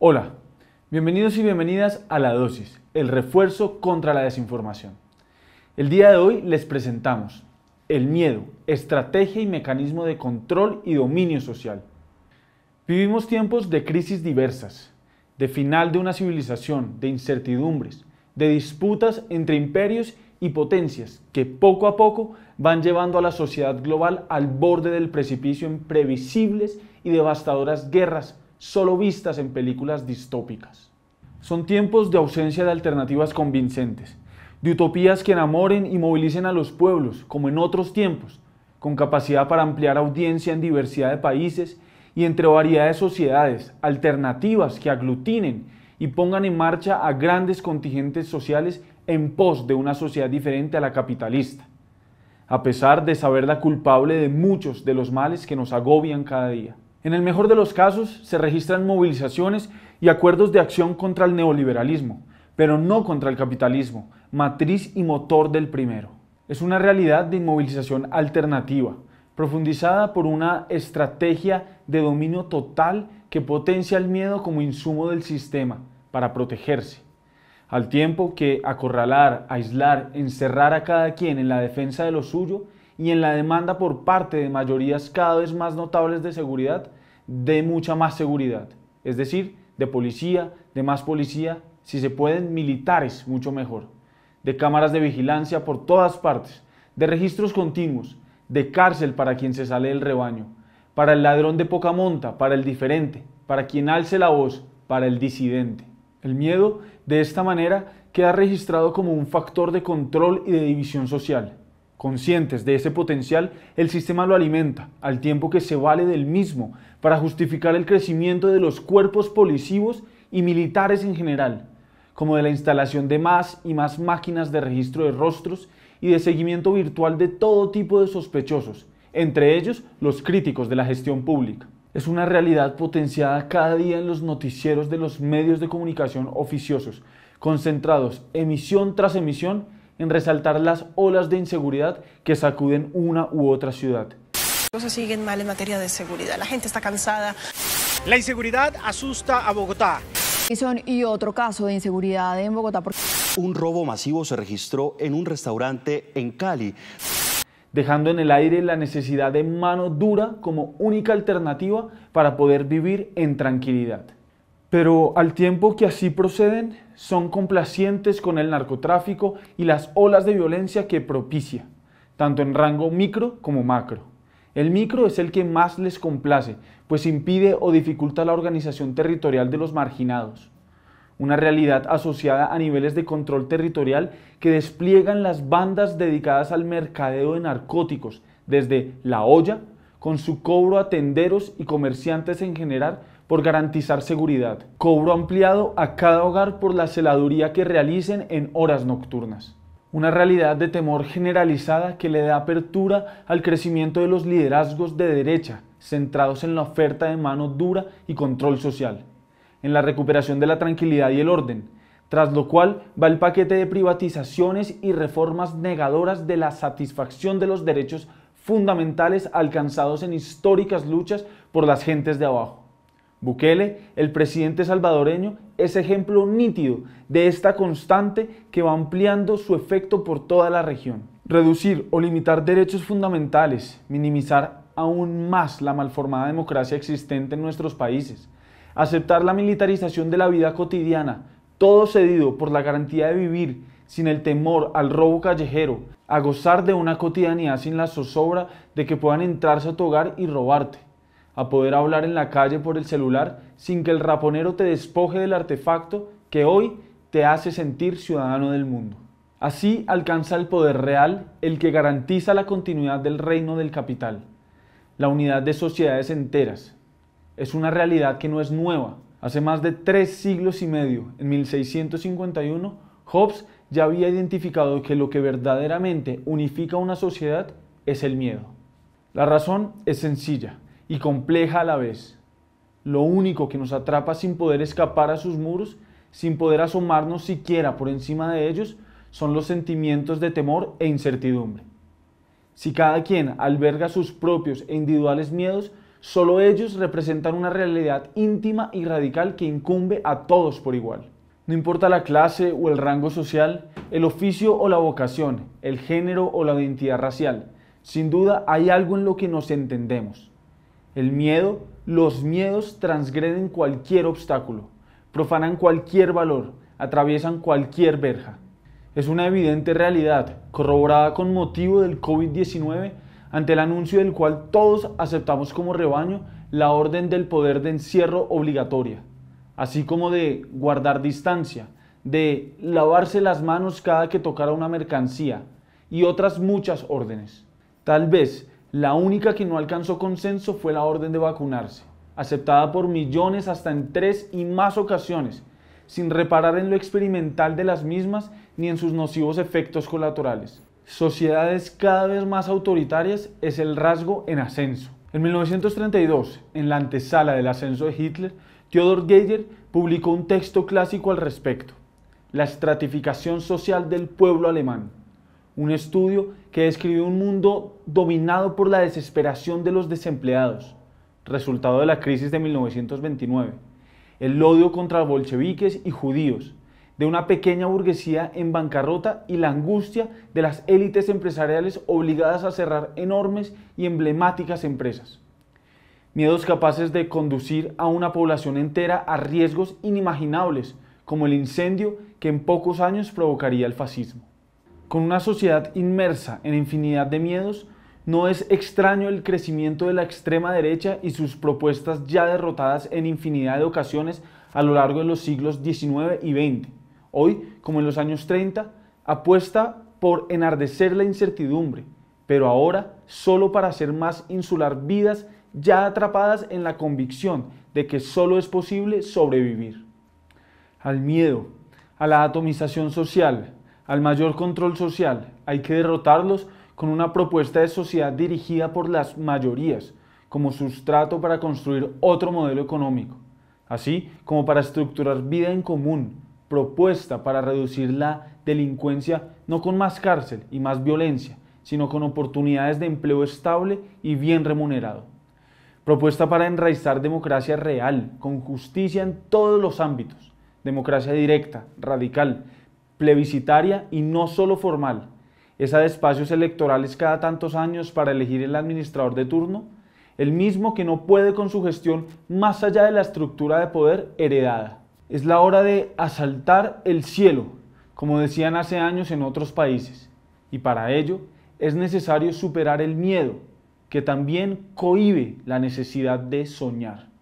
Hola, bienvenidos y bienvenidas a La Dosis, el refuerzo contra la desinformación. El día de hoy les presentamos el miedo, estrategia y mecanismo de control y dominio social. Vivimos tiempos de crisis diversas, de final de una civilización, de incertidumbres, de disputas entre imperios y potencias que poco a poco van llevando a la sociedad global al borde del precipicio en previsibles y devastadoras guerras solo vistas en películas distópicas. Son tiempos de ausencia de alternativas convincentes, de utopías que enamoren y movilicen a los pueblos, como en otros tiempos, con capacidad para ampliar audiencia en diversidad de países y entre variedad de sociedades, alternativas que aglutinen y pongan en marcha a grandes contingentes sociales en pos de una sociedad diferente a la capitalista, a pesar de saberla culpable de muchos de los males que nos agobian cada día. En el mejor de los casos se registran movilizaciones y acuerdos de acción contra el neoliberalismo, pero no contra el capitalismo, matriz y motor del primero. Es una realidad de inmovilización alternativa, profundizada por una estrategia de dominio total que potencia el miedo como insumo del sistema para protegerse, al tiempo que acorralar, aislar, encerrar a cada quien en la defensa de lo suyo y en la demanda por parte de mayorías cada vez más notables de seguridad, de mucha más seguridad, es decir, de policía, de más policía, si se pueden, militares mucho mejor, de cámaras de vigilancia por todas partes, de registros continuos, de cárcel para quien se sale del rebaño, para el ladrón de poca monta, para el diferente, para quien alce la voz, para el disidente. El miedo, de esta manera, queda registrado como un factor de control y de división social. Conscientes de ese potencial, el sistema lo alimenta, al tiempo que se vale del mismo para justificar el crecimiento de los cuerpos policivos y militares en general, como de la instalación de más y más máquinas de registro de rostros y de seguimiento virtual de todo tipo de sospechosos, entre ellos los críticos de la gestión pública. Es una realidad potenciada cada día en los noticieros de los medios de comunicación oficiosos, concentrados emisión tras emisión en resaltar las olas de inseguridad que sacuden una u otra ciudad. Las cosas siguen mal en materia de seguridad, la gente está cansada. La inseguridad asusta a Bogotá. Y otro caso de inseguridad en Bogotá. Un robo masivo se registró en un restaurante en Cali, dejando en el aire la necesidad de mano dura como única alternativa para poder vivir en tranquilidad. Pero al tiempo que así proceden, son complacientes con el narcotráfico y las olas de violencia que propicia, tanto en rango micro como macro. El micro es el que más les complace, pues impide o dificulta la organización territorial de los marginados. Una realidad asociada a niveles de control territorial que despliegan las bandas dedicadas al mercadeo de narcóticos, desde La Olla, con su cobro a tenderos y comerciantes en general, por garantizar seguridad, cobro ampliado a cada hogar por la celaduría que realicen en horas nocturnas. Una realidad de temor generalizada que le da apertura al crecimiento de los liderazgos de derecha, centrados en la oferta de mano dura y control social, en la recuperación de la tranquilidad y el orden, tras lo cual va el paquete de privatizaciones y reformas negadoras de la satisfacción de los derechos fundamentales alcanzados en históricas luchas por las gentes de abajo. Bukele, el presidente salvadoreño, es ejemplo nítido de esta constante que va ampliando su efecto por toda la región. Reducir o limitar derechos fundamentales, minimizar aún más la malformada democracia existente en nuestros países, aceptar la militarización de la vida cotidiana, todo cedido por la garantía de vivir sin el temor al robo callejero, a gozar de una cotidianidad sin la zozobra de que puedan entrarse a tu hogar y robarte, a poder hablar en la calle por el celular sin que el raponero te despoje del artefacto que hoy te hace sentir ciudadano del mundo. Así alcanza el poder real, el que garantiza la continuidad del reino del capital, la unidad de sociedades enteras. Es una realidad que no es nueva. Hace más de 3 siglos y medio, en 1651, Hobbes ya había identificado que lo que verdaderamente unifica una sociedad es el miedo. La razón es sencilla y compleja a la vez. Lo único que nos atrapa sin poder escapar a sus muros, sin poder asomarnos siquiera por encima de ellos, son los sentimientos de temor e incertidumbre. Si cada quien alberga sus propios e individuales miedos, Solo ellos representan una realidad íntima y radical que incumbe a todos por igual. No importa la clase o el rango social, el oficio o la vocación, el género o la identidad racial, sin duda hay algo en lo que nos entendemos. El miedo, los miedos transgreden cualquier obstáculo, profanan cualquier valor, atraviesan cualquier verja. Es una evidente realidad, corroborada con motivo del COVID-19, ante el anuncio del cual todos aceptamos como rebaño la orden del poder de encierro obligatoria, así como de guardar distancia, de lavarse las manos cada que tocara una mercancía y otras muchas órdenes. Tal vez la única que no alcanzó consenso fue la orden de vacunarse, aceptada por millones hasta en 3 y más ocasiones, sin reparar en lo experimental de las mismas ni en sus nocivos efectos colaterales. Sociedades cada vez más autoritarias es el rasgo en ascenso. En 1932, en la antesala del ascenso de Hitler, Theodor Geiger publicó un texto clásico al respecto, La estratificación social del pueblo alemán, un estudio que describió un mundo dominado por la desesperación de los desempleados, resultado de la crisis de 1929, el odio contra bolcheviques y judíos, de una pequeña burguesía en bancarrota y la angustia de las élites empresariales obligadas a cerrar enormes y emblemáticas empresas. Miedos capaces de conducir a una población entera a riesgos inimaginables, como el incendio que en pocos años provocaría el fascismo. Con una sociedad inmersa en infinidad de miedos, no es extraño el crecimiento de la extrema derecha y sus propuestas ya derrotadas en infinidad de ocasiones a lo largo de los siglos XIX y XX. Hoy, como en los años 30, apuesta por enardecer la incertidumbre, pero ahora solo para hacer más insular vidas ya atrapadas en la convicción de que solo es posible sobrevivir. Al miedo, a la atomización social, al mayor control social, hay que derrotarlos con una propuesta de sociedad dirigida por las mayorías, como sustrato para construir otro modelo económico, así como para estructurar vida en común, propuesta para reducir la delincuencia no con más cárcel y más violencia, sino con oportunidades de empleo estable y bien remunerado. Propuesta para enraizar democracia real, con justicia en todos los ámbitos. Democracia directa, radical, plebiscitaria y no solo formal. Esa de espacios electorales cada tantos años para elegir el administrador de turno, el mismo que no puede con su gestión más allá de la estructura de poder heredada. Es la hora de asaltar el cielo, como decían hace años en otros países. Y para ello es necesario superar el miedo, que también cohíbe la necesidad de soñar.